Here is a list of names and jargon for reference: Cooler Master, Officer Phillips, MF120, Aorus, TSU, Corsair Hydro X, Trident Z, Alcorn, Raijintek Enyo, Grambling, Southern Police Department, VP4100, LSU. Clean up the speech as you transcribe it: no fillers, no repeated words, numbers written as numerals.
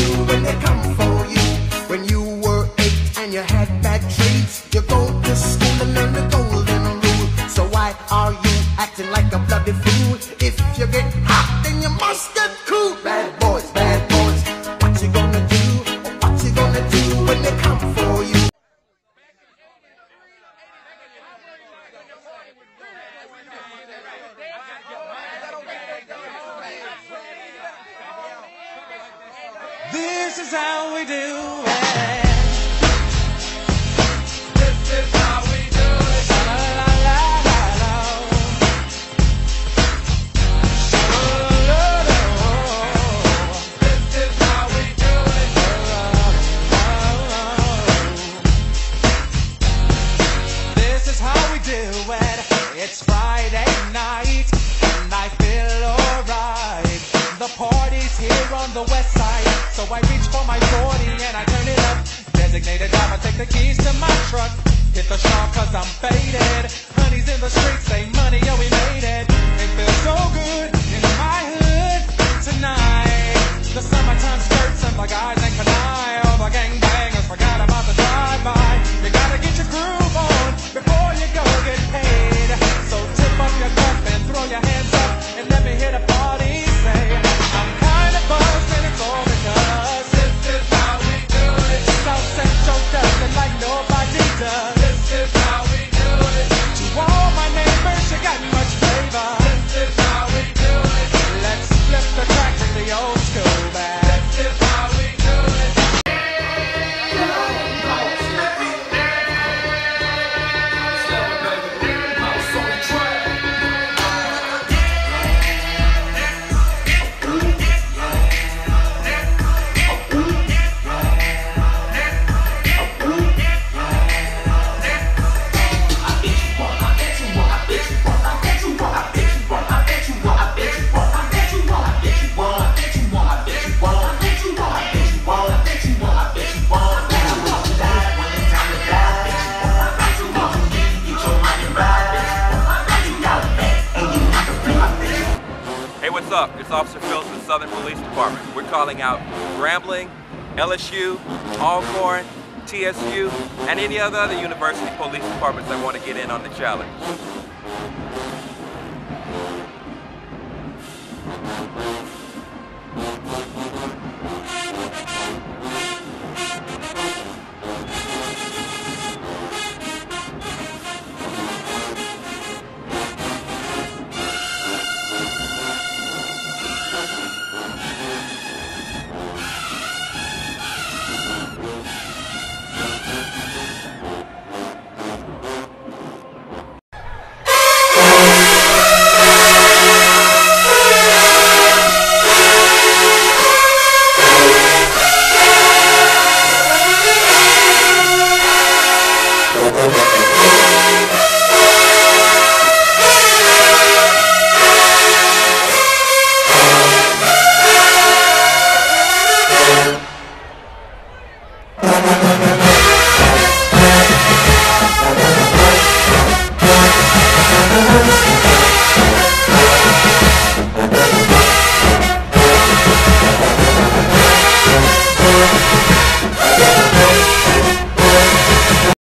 you when they come for you. When you were 8 and you had bad traits, you go to school and learn the golden rule. So why are you acting like a bloody fool? If you get hot, then you must get cool. Bad boys, bad boys, what you gonna do? What you gonna do when they come for you? This is how we do it. This is how we do it. La la la la la. Oh, la, la. This is how we do it. La, la, la. This is how we do it. It's Friday night and I feel alright. The party's here on the west side. So I reach for my 40 and I turn it up. Designated driver, take the keys to my truck. Hit the shop cause I'm faded. Honey's in the streets, say money, yo, we made it. It feels so good in my hood tonight. The summertime skirts and my guys ain't can I. All the gangbangers forgot about the drive-by. You gotta get your groove on before you go get paid. So tip up your cup and throw your hands up and let me hit a party, say I'm kinda buzzed and it's all. Like nobody does. This is how we do it. To all my neighbors, you got much favor. This is how we do it. Let's flip the track to the old school back. This is how we do it. What's up? It's Officer Phillips with Southern Police Department. We're calling out Grambling, LSU, Alcorn, TSU, and any other university police departments that want to get in on the challenge.